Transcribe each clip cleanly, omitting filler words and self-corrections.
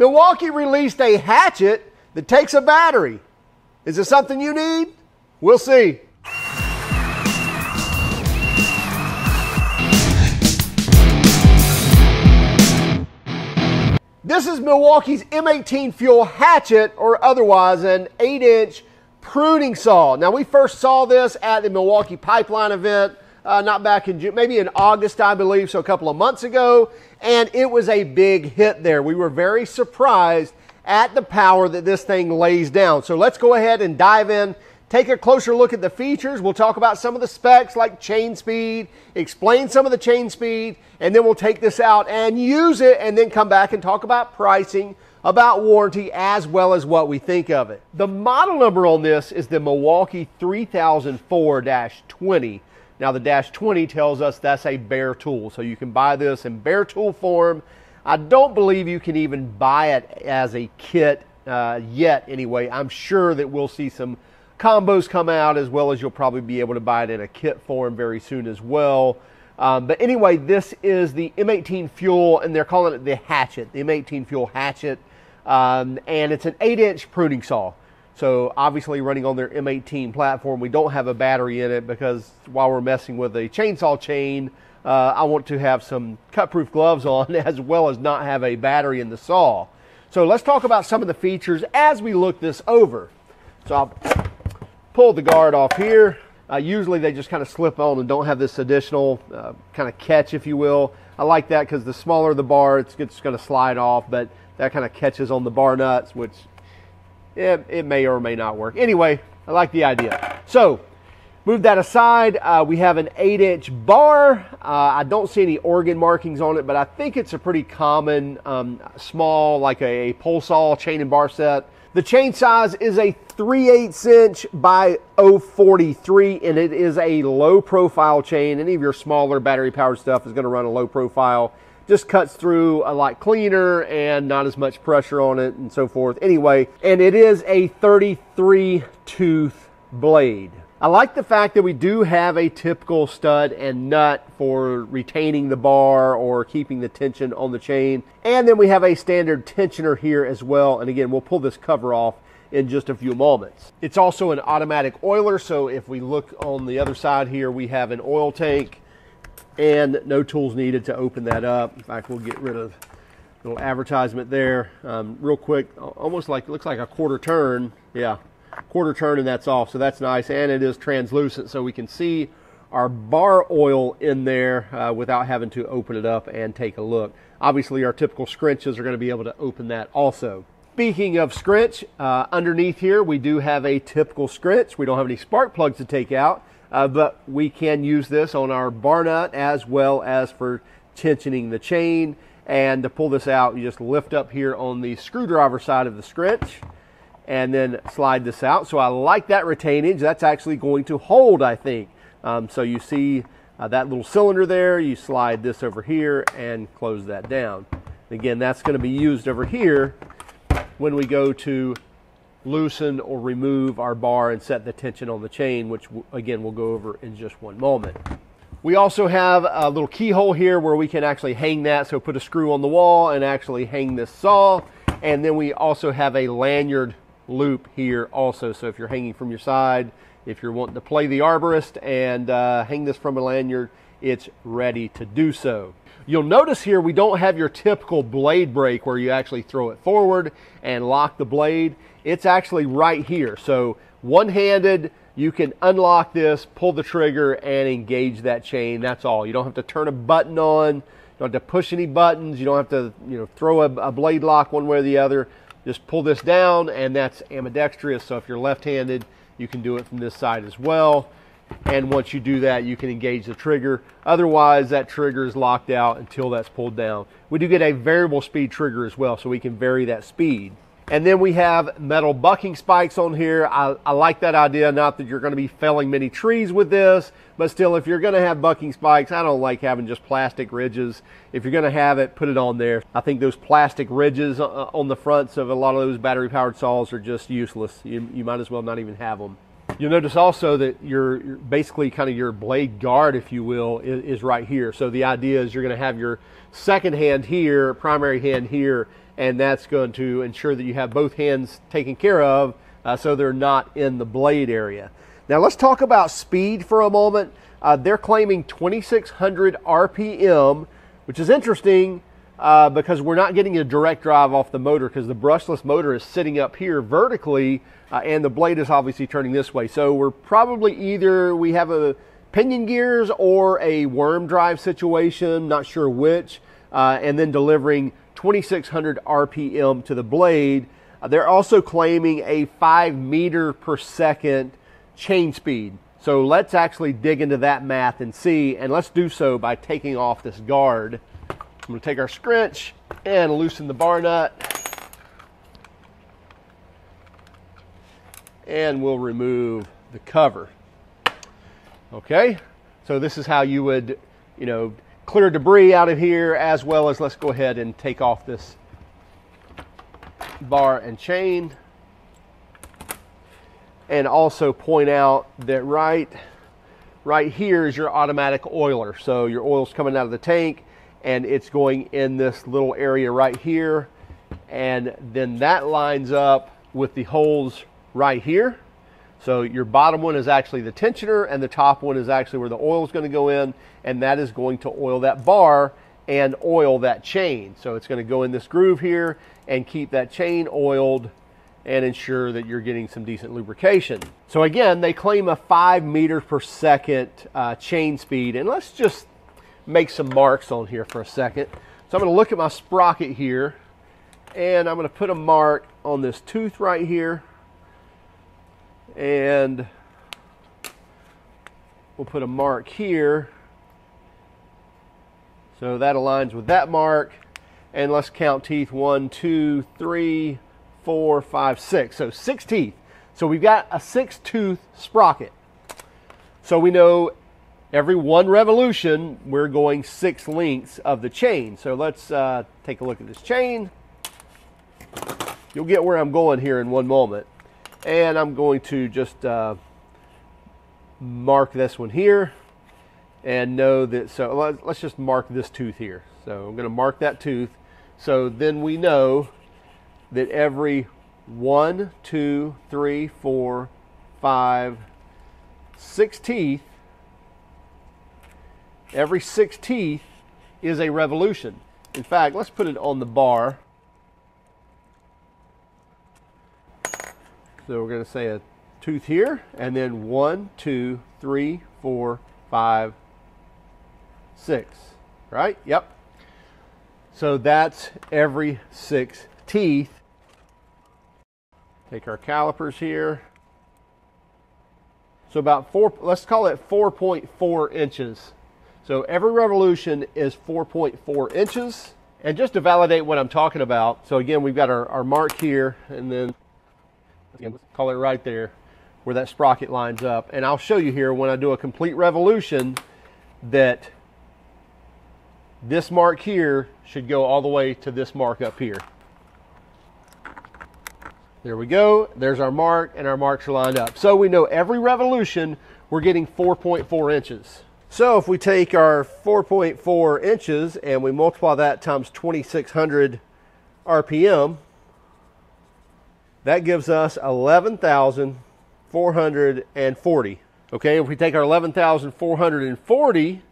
Milwaukee released a hatchet that takes a battery. Is it something you need? We'll see. This is Milwaukee's M18 Fuel Hatchet, or otherwise an 8-inch pruning saw. Now, we first saw this at the Milwaukee Pipeline event, not back in June, maybe in August, I believe, so a couple of months ago, and it was a big hit there. We were very surprised at the power that this thing lays down. So let's go ahead and dive in, take a closer look at the features. We'll talk about some of the specs like chain speed, explain some of the chain speed, and then we'll take this out and use it, and then come back and talk about pricing, about warranty, as well as what we think of it. The model number on this is the Milwaukee 3004-20. Now the dash 20 tells us that's a bare tool, so you can buy this in bare tool form. I don't believe you can even buy it as a kit yet anyway. I'm sure that we'll see some combos come out, as well as you'll probably be able to buy it in a kit form very soon as well. But anyway, this is the M18 Fuel, and they're calling it the Hatchet, the M18 Fuel Hatchet, and it's an 8-inch pruning saw. So obviously running on their M18 platform, we don't have a battery in it because while we're messing with a chainsaw chain, I want to have some cut-proof gloves on, as well as not have a battery in the saw. So let's talk about some of the features as we look this over. So I'll pull the guard off here. Usually they just kind of slip on and don't have this additional kind of catch, if you will. I like that because the smaller the bar, it's going to slide off, but that kind of catches on the bar nuts, which it may or may not work. Anyway, I like the idea. So move that aside. We have an 8-inch bar. I don't see any Oregon markings on it, but I think it's a pretty common small, like a pole saw chain and bar set. The chain size is a 3/8" by 0.43, and it is a low profile chain. Any of your smaller battery powered stuff is going to run a low profile. Just cuts through a lot cleaner and not as much pressure on it and so forth. Anyway, and it is a 33 tooth blade. I like the fact that we do have a typical stud and nut for retaining the bar or keeping the tension on the chain. And then we have a standard tensioner here as well. And again, we'll pull this cover off in just a few moments. It's also an automatic oiler. So if we look on the other side here, we have an oil tank and no tools needed to open that up. In fact, we'll get rid of a little advertisement there real quick. Almost like, looks like a quarter turn. Yeah. Quarter turn and that's off, so that's nice, and it is translucent, so we can see our bar oil in there without having to open it up and take a look. Obviously our typical scrunches are going to be able to open that also. Speaking of scrunch, underneath here we do have a typical scrunch. We don't have any spark plugs to take out, but we can use this on our bar nut as well as for tensioning the chain. And to pull this out, you just lift up here on the screwdriver side of the scrunch and then slide this out. So I like that retainage. That's actually going to hold, I think. So you see that little cylinder there, you slide this over here and close that down. Again, that's going to be used over here when we go to loosen or remove our bar and set the tension on the chain, which again, we'll go over in just one moment. We also have a little keyhole here where we can actually hang that. So put a screw on the wall and actually hang this saw. And then we also have a lanyard loop here also, so if you're hanging from your side, if you're wanting to play the arborist and hang this from a lanyard, it's ready to do so. You'll notice here we don't have your typical blade break where you actually throw it forward and lock the blade. It's actually right here, so one-handed you can unlock this, pull the trigger, and engage that chain. That's all. You don't have to turn a button on, you don't have to push any buttons, you don't have to, you know, throw a blade lock one way or the other. Just pull this down, and that's ambidextrous, so if you're left-handed, you can do it from this side as well. And once you do that, you can engage the trigger. Otherwise, that trigger is locked out until that's pulled down. We do get a variable speed trigger as well, so we can vary that speed. And then we have metal bucking spikes on here. I like that idea, not that you're going to be felling many trees with this, but still, if you're going to have bucking spikes, I don't like having just plastic ridges. If you're going to have it, put it on there. I think those plastic ridges on the fronts of a lot of those battery-powered saws are just useless. You might as well not even have them. You'll notice also that your basically kind of your blade guard, if you will, is right here. So the idea is you're going to have your second hand here, primary hand here, and that's going to ensure that you have both hands taken care of so they're not in the blade area. Now let's talk about speed for a moment. They're claiming 2,600 RPM, which is interesting because we're not getting a direct drive off the motor because the brushless motor is sitting up here vertically and the blade is obviously turning this way. So we're probably either we have a pinion gears or a worm drive situation, not sure which, and then delivering 2,600 RPM to the blade. They're also claiming a 5 meter per second chain speed. So let's actually dig into that math and see, and let's do so by taking off this guard. I'm gonna take our scrunch and loosen the bar nut. And we'll remove the cover. Okay, so this is how you would, you know, clear debris out of here, as well as let's go ahead and take off this bar and chain. And also point out that right here is your automatic oiler. So your oil's coming out of the tank and it's going in this little area right here. And then that lines up with the holes right here. So your bottom one is actually the tensioner and the top one is actually where the oil is going to go in. And that is going to oil that bar and oil that chain. So it's going to go in this groove here and keep that chain oiled and ensure that you're getting some decent lubrication. So again, they claim a 5 meter per second chain speed, and let's just make some marks on here for a second. So I'm gonna look at my sprocket here, and I'm gonna put a mark on this tooth right here, and we'll put a mark here. So that aligns with that mark, and let's count teeth, 1, 2, 3, 4, 5, 6, so 6 teeth. So we've got a 6-tooth sprocket. So we know every 1 revolution, we're going 6 lengths of the chain. So let's take a look at this chain. You'll get where I'm going here in one moment. And I'm going to just mark this one here and know that, so let's just mark this tooth here. So I'm gonna mark that tooth. So then we know that every 1, 2, 3, 4, 5, 6 teeth, every 6 teeth is a revolution. In fact, let's put it on the bar. So we're gonna say a tooth here, and then 1, 2, 3, 4, 5, 6, right? Yep. So that's every 6 teeth. Take our calipers here. So about four, let's call it 4.4 inches. So every revolution is 4.4 inches. And just to validate what I'm talking about, so again, we've got our mark here, and then again, call it right there where that sprocket lines up. And I'll show you here when I do a complete revolution that this mark here should go all the way to this mark up here. There we go, there's our mark, and our marks are lined up. So we know every revolution, we're getting 4.4 inches. So if we take our 4.4 inches and we multiply that times 2,600 RPM, that gives us 11,440. Okay, if we take our 11,440,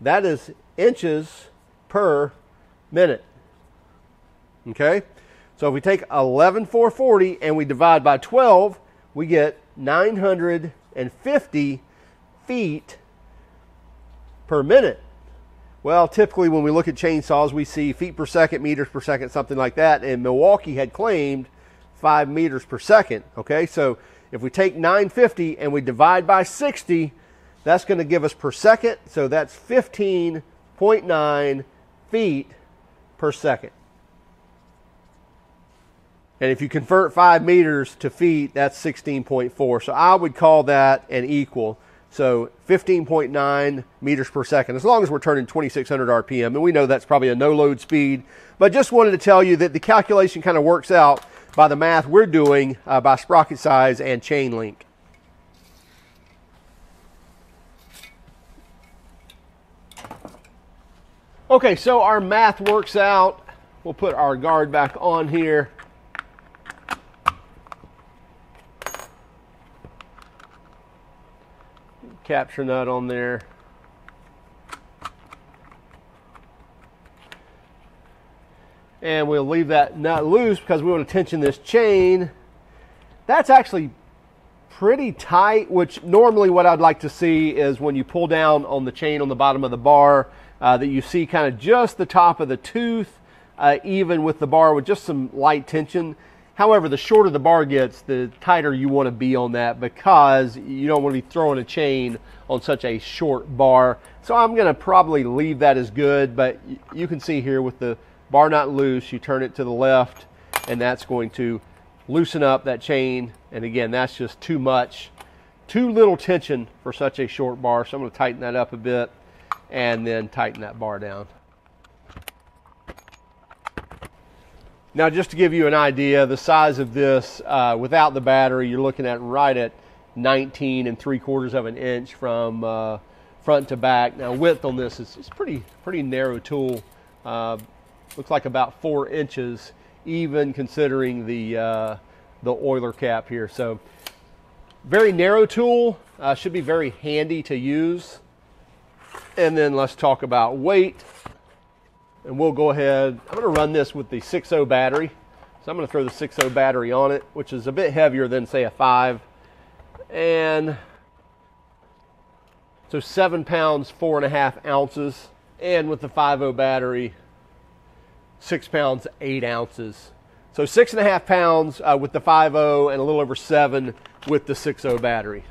that is inches per minute, okay? So if we take 11,440 and we divide by 12, we get 950 feet per minute. Well, typically when we look at chainsaws, we see feet per second, meters per second, something like that. And Milwaukee had claimed 5 meters per second. Okay, so if we take 950 and we divide by 60, that's going to give us per second. So that's 15.9 feet per second. And if you convert 5 meters to feet, that's 16.4. So I would call that an equal. So 15.9 meters per second, as long as we're turning 2,600 RPM. And we know that's probably a no-load speed. But just wanted to tell you that the calculation kind of works out by the math we're doing by sprocket size and chain link. Okay, so our math works out We'll put our guard back on here. Capture nut on there. And we'll leave that nut loose because we want to tension this chain. That's actually pretty tight, which normally what I'd like to see is when you pull down on the chain on the bottom of the bar, that you see kind of just the top of the tooth, even with the bar with just some light tension. However, the shorter the bar gets, the tighter you want to be on that because you don't want to be throwing a chain on such a short bar. So I'm going to probably leave that as good, but you can see here with the bar not loose, you turn it to the left and that's going to loosen up that chain. And again, that's just too much, too little tension for such a short bar. So I'm going to tighten that up a bit and then tighten that bar down. Now, just to give you an idea, the size of this, without the battery, you're looking at right at 19 3/4 of an inch from front to back. Now, width on this is pretty narrow tool. Looks like about 4 inches, even considering the oiler cap here. So, very narrow tool, should be very handy to use. And then let's talk about weight. And we'll go ahead, I'm going to run this with the 6.0 battery. So I'm going to throw the 6.0 battery on it, which is a bit heavier than, say, a 5. And so 7 pounds, 4.5 ounces. And with the 5.0 battery, 6 pounds, 8 ounces. So 6.5 pounds with the 5.0 and a little over 7 with the 6.0 battery.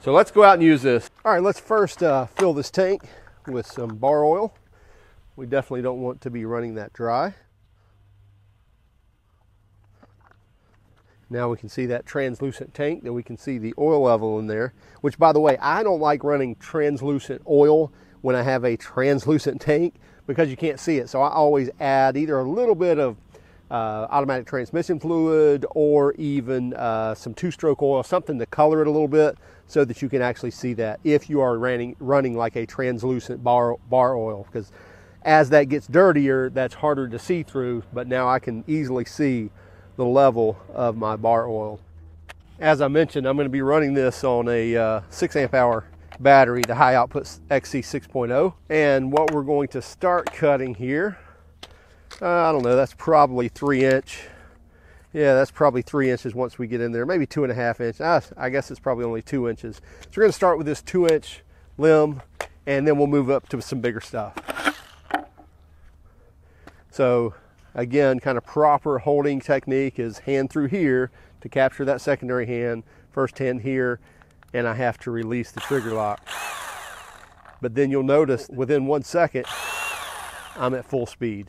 So let's go out and use this. All right, let's first fill this tank with some bar oil. We definitely don't want to be running that dry. Now we can see that translucent tank, that we can see the oil level in there, which, by the way, I don't like running translucent oil when I have a translucent tank because you can't see it. So I always add either a little bit of automatic transmission fluid or even some two-stroke oil, something to color it a little bit so that you can actually see that if you are running like a translucent bar oil, because as that gets dirtier, that's harder to see through. But now I can easily see the level of my bar oil. As I mentioned, I'm going to be running this on a 6 amp hour battery, the high output XC 6.0, and what we're going to start cutting here, I don't know, that's probably 3 inch. Yeah, that's probably 3 inches once we get in there, maybe 2.5 inch. I guess it's probably only 2 inches. So we're going to start with this 2 inch limb and then we'll move up to some bigger stuff. So again, kind of proper holding technique is hand through here to capture that secondary hand, first hand here, and I have to release the trigger lock. But then you'll notice within 1 second, I'm at full speed.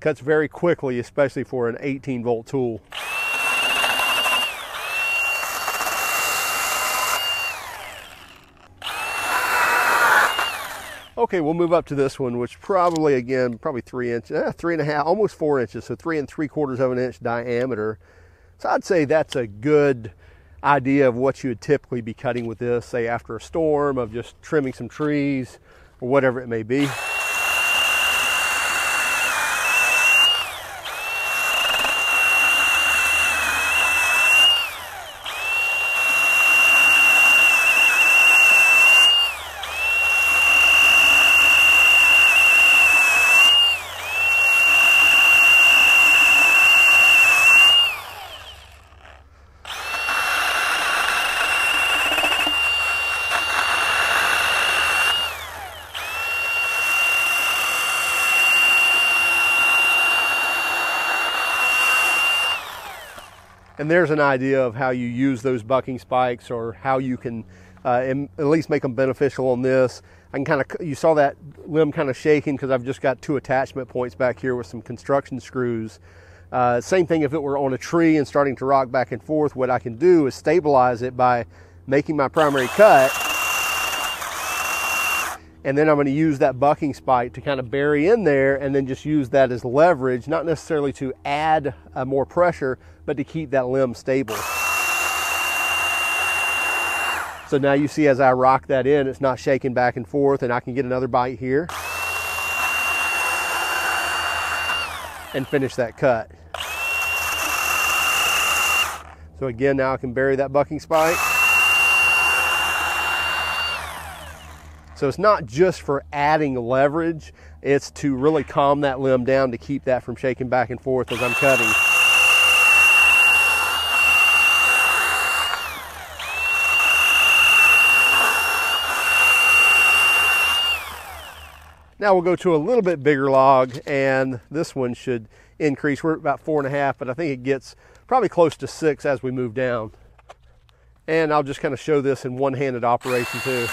Cuts very quickly, especially for an 18 volt tool. Okay, we'll move up to this one, which probably, again, probably 3 inches, 3.5, almost 4 inches. So 3 3/4 of an inch diameter. So I'd say that's a good idea of what you would typically be cutting with this, say after a storm, of just trimming some trees or whatever it may be. And there's an idea of how you use those bucking spikes, or how you can at least make them beneficial on this. I can kind of, you saw that limb kind of shaking because I've just got two attachment points back here with some construction screws. Same thing if it were on a tree and starting to rock back and forth, what I can do is stabilize it by making my primary cut. And then I'm going to use that bucking spike to kind of bury in there and then just use that as leverage, not necessarily to add more pressure, but to keep that limb stable. So now you see as I rock that in, it's not shaking back and forth, and I can get another bite here and finish that cut. So again, now I can bury that bucking spike. So it's not just for adding leverage, it's to really calm that limb down to keep that from shaking back and forth as I'm cutting. Now we'll go to a little bit bigger log, and this one should increase. We're at about 4.5, but I think it gets probably close to 6 as we move down. And I'll just kind of show this in one-handed operation too.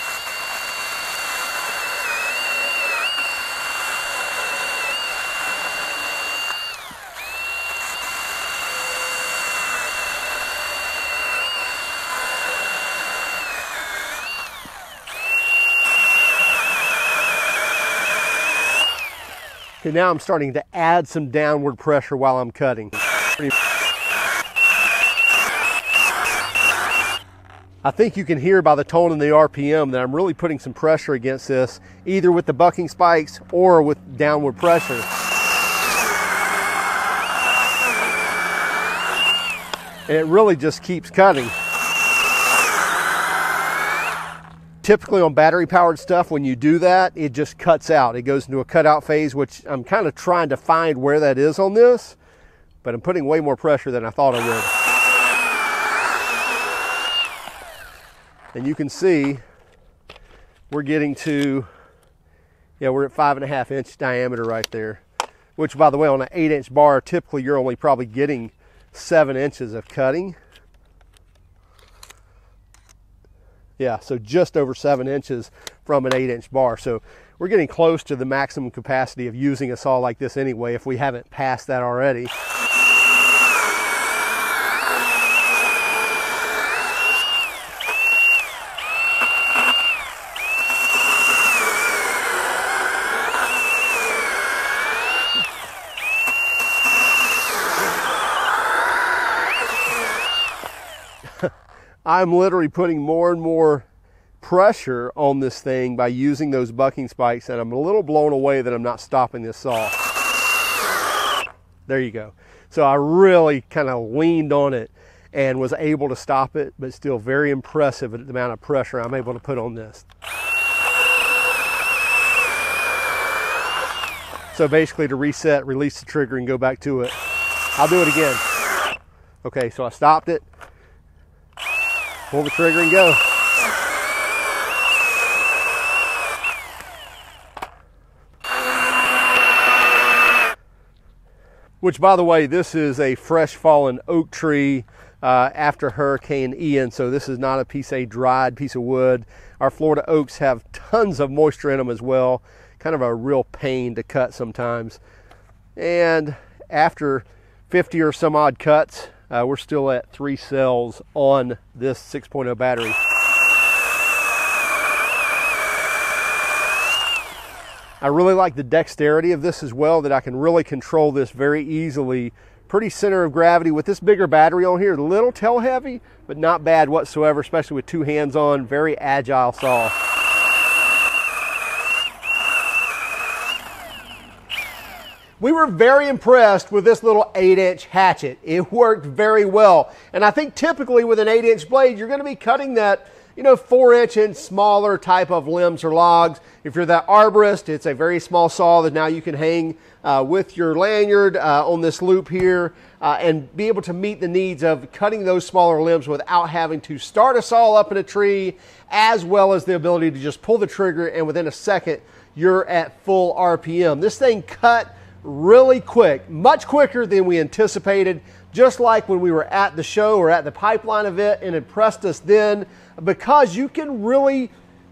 Okay, now I'm starting to add some downward pressure while I'm cutting. I think you can hear by the tone and the RPM that I'm really putting some pressure against this, either with the bucking spikes or with downward pressure. And it really just keeps cutting. Typically on battery powered stuff, when you do that, it just cuts out. It goes into a cutout phase, which I'm kind of trying to find where that is on this, but I'm putting way more pressure than I thought I would. And you can see we're getting to, yeah, we're at 5.5 inch diameter right there, which by the way, on an 8 inch bar, typically you're only probably getting 7 inches of cutting. Yeah, so just over 7 inches from an 8 inch bar. So we're getting close to the maximum capacity of using a saw like this anyway, if we haven't passed that already. I'm literally putting more and more pressure on this thing by using those bucking spikes, and I'm a little blown away that I'm not stopping this saw. There you go. So I really kind of leaned on it and was able to stop it, but still very impressive at the amount of pressure I'm able to put on this. So basically to reset, release the trigger and go back to it. I'll do it again. Okay, so I stopped it. Pull the trigger and go. Which, by the way, this is a fresh fallen oak tree after Hurricane Ian, so this is not a dried piece of wood. Our Florida oaks have tons of moisture in them as well. Kind of a real pain to cut sometimes. And after 50 or some odd cuts, we're still at 3 cells on this 6.0 battery. I really like the dexterity of this as well, that I can really control this very easily. Pretty center of gravity with this bigger battery on here. A little tail heavy, but not bad whatsoever, especially with 2 hands on. Very agile saw. We were very impressed with this little 8 inch hatchet. It worked very well. And I think typically with an 8 inch blade, you're going to be cutting that, you know, 4 inch and smaller type of limbs or logs. If you're that arborist, it's a very small saw that now you can hang with your lanyard on this loop here and be able to meet the needs of cutting those smaller limbs without having to start a saw up in a tree, as well as the ability to just pull the trigger and within a second, you're at full RPM. This thing cut really quick, much quicker than we anticipated, just like when we were at the show or at the Pipeline event, and impressed us then, because you can really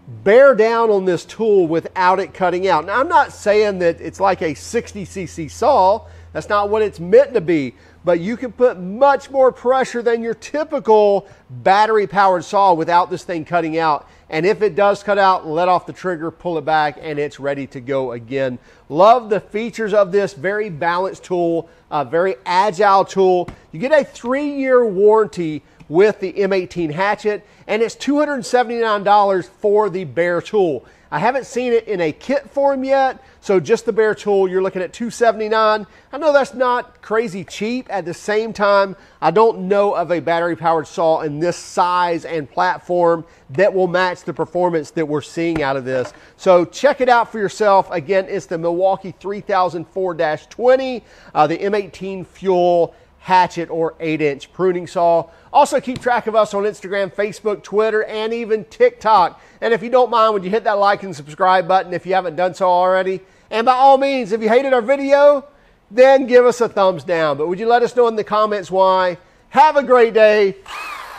bear down on this tool without it cutting out. Now, I'm not saying that it's like a 60cc saw. That's not what it's meant to be. But you can put much more pressure than your typical battery-powered saw without this thing cutting out. And if it does cut out, let off the trigger, pull it back, and it's ready to go again. Love the features of this very balanced tool, very agile tool. You get a 3-year warranty with the M18 Hatchet, and it's $279 for the bare tool. I haven't seen it in a kit form yet, so just the bare tool, you're looking at $279. I know that's not crazy cheap. At the same time, I don't know of a battery-powered saw in this size and platform that will match the performance that we're seeing out of this. So check it out for yourself. Again, it's the Milwaukee 3004-20, the M18 Fuel Hatchet or 8-inch pruning saw. Also keep track of us on Instagram, Facebook, Twitter, and even TikTok. And if you don't mind, would you hit that like and subscribe button if you haven't done so already? And by all means, if you hated our video, then give us a thumbs down. But would you let us know in the comments why? Have a great day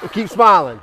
and keep smiling.